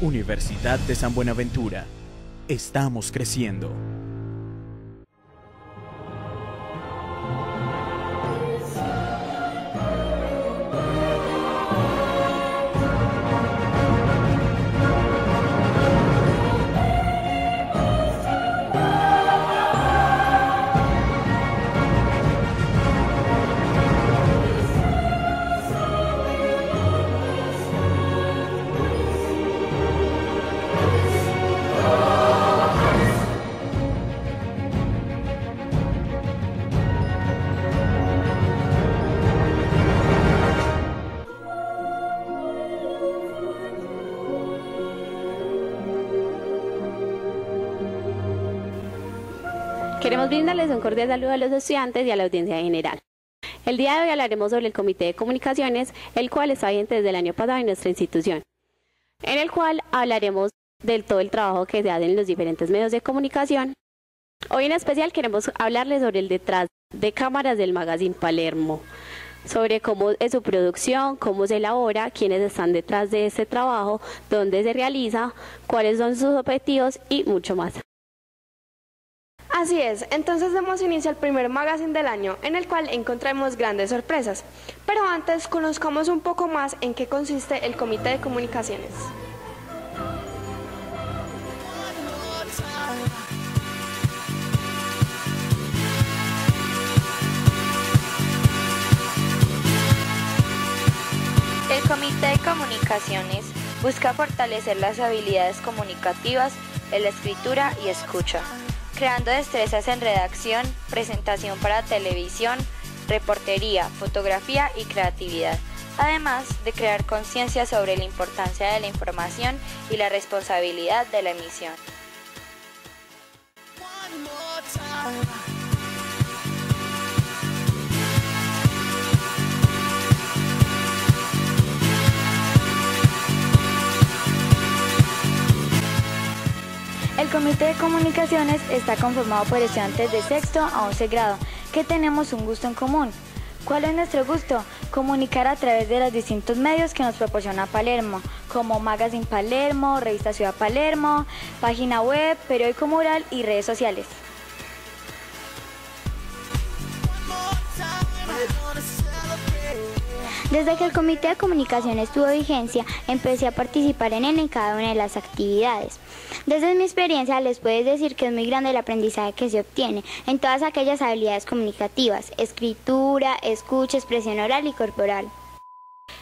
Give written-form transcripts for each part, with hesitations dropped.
Universidad de San Buenaventura. Estamos creciendo. Queremos brindarles un cordial saludo a los estudiantes y a la audiencia en general. El día de hoy hablaremos sobre el Comité de Comunicaciones, el cual está vigente desde el año pasado en nuestra institución, en el cual hablaremos de todo el trabajo que se hace en los diferentes medios de comunicación. Hoy en especial queremos hablarles sobre el detrás de cámaras del Magazine Palermo, sobre cómo es su producción, cómo se elabora, quiénes están detrás de este trabajo, dónde se realiza, cuáles son sus objetivos y mucho más. Así es, entonces damos inicio al primer magazine del año, en el cual encontraremos grandes sorpresas. Pero antes, conozcamos un poco más en qué consiste el Comité de Comunicaciones. El Comité de Comunicaciones busca fortalecer las habilidades comunicativas en la escritura y escucha, creando destrezas en redacción, presentación para televisión, reportería, fotografía y creatividad, además de crear conciencia sobre la importancia de la información y la responsabilidad de la emisión. El Comité de Comunicaciones está conformado por estudiantes de sexto a 11 grado, que tenemos un gusto en común. ¿Cuál es nuestro gusto? Comunicar a través de los distintos medios que nos proporciona Palermo, como Magazine Palermo, Revista Ciudad Palermo, página web, periódico mural y redes sociales. Desde que el Comité de Comunicaciones tuvo vigencia, empecé a participar en él en cada una de las actividades. Desde mi experiencia les puedo decir que es muy grande el aprendizaje que se obtiene en todas aquellas habilidades comunicativas, escritura, escucha, expresión oral y corporal.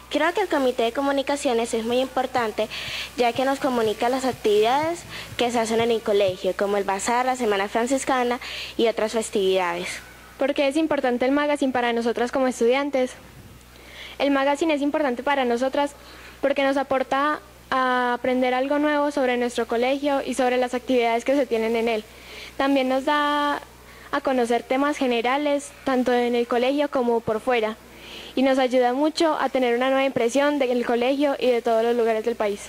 Creo que el Comité de Comunicaciones es muy importante, ya que nos comunica las actividades que se hacen en el colegio, como el bazar, la Semana Franciscana y otras festividades. ¿Por qué es importante el magazine para nosotras como estudiantes? El magazine es importante para nosotras porque nos aporta a aprender algo nuevo sobre nuestro colegio y sobre las actividades que se tienen en él. También nos da a conocer temas generales, tanto en el colegio como por fuera, y nos ayuda mucho a tener una nueva impresión del colegio y de todos los lugares del país.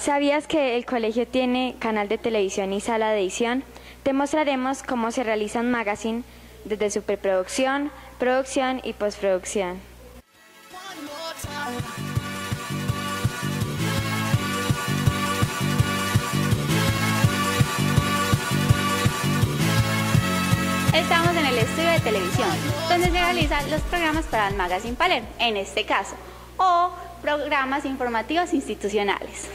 ¿Sabías que el colegio tiene canal de televisión y sala de edición? Te mostraremos cómo se realiza un magazine desde su preproducción, producción y postproducción. Estamos en el estudio de televisión, donde se realizan los programas para el Magazine Palermo, en este caso, o programas informativos institucionales.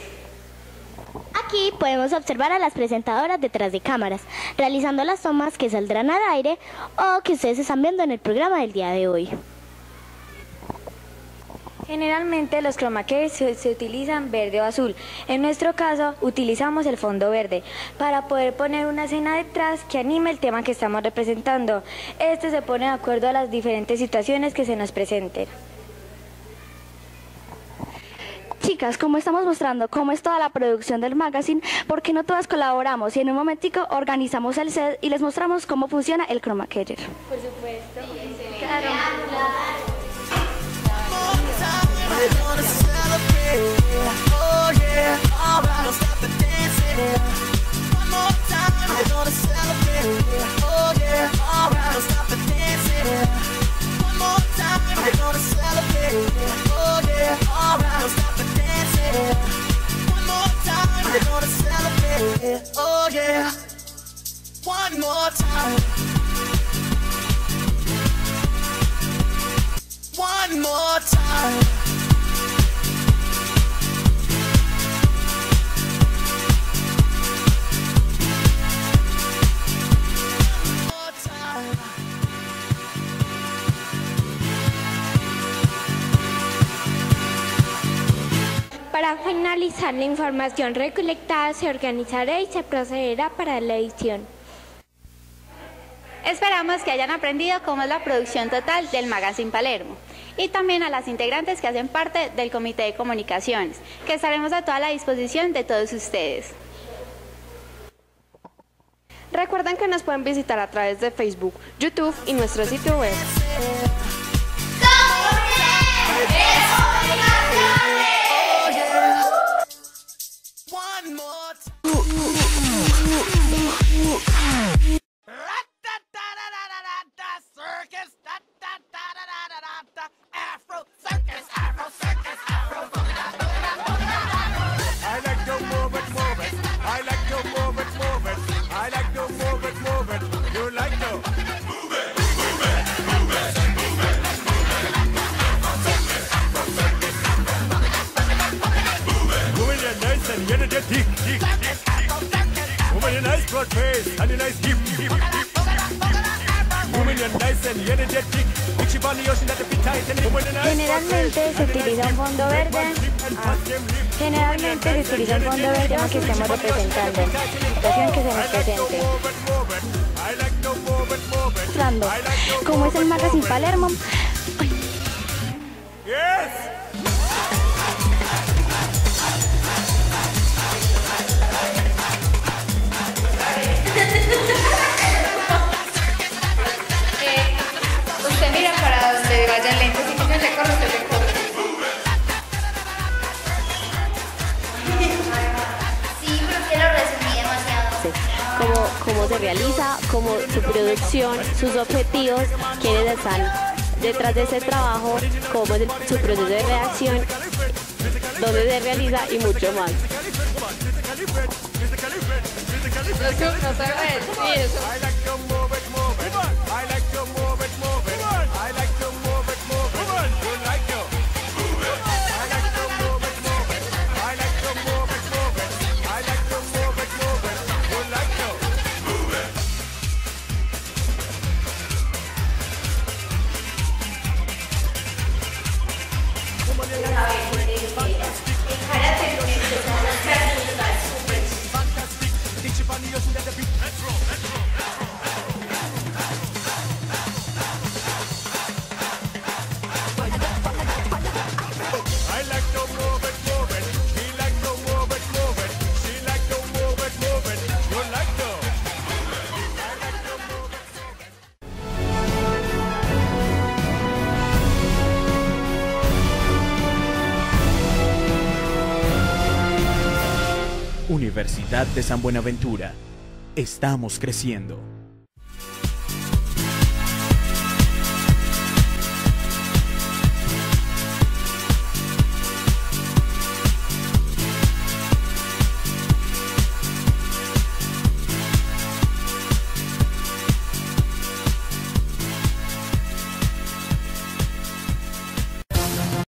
Aquí podemos observar a las presentadoras detrás de cámaras, realizando las tomas que saldrán al aire o que ustedes están viendo en el programa del día de hoy. Generalmente los Chroma Keyer se utilizan verde o azul. En nuestro caso utilizamos el fondo verde para poder poner una escena detrás que anime el tema que estamos representando. Este se pone de acuerdo a las diferentes situaciones que se nos presenten. Chicas, como estamos mostrando cómo es toda la producción del magazine, ¿por qué no todas colaboramos y en un momentico organizamos el set y les mostramos cómo funciona el Chroma Keyer? Por supuesto. Claro. One more time. Para finalizar la información recolectada se organizará y se procederá para la edición. Esperamos que hayan aprendido cómo es la producción total del Magazine Palermo y también a las integrantes que hacen parte del Comité de Comunicaciones, que estaremos a toda la disposición de todos ustedes. Recuerden que nos pueden visitar a través de Facebook, YouTube y nuestro sitio web. And a nice deep. Generalmente se utiliza un fondo verde. Generalmente se utiliza un fondo verde que estamos representando. Situación que se nos presente. Mostrando cómo es el Magazine Palermo. Usted mira para donde vayan lento, si que se recorre. Sí, porque lo resumí demasiado. Sí. Cómo se realiza, cómo su producción, sus objetivos, quiénes están detrás de ese trabajo, cómo es su proceso de redacción, dónde se realiza y mucho más. Universidad de San Buenaventura. Estamos creciendo.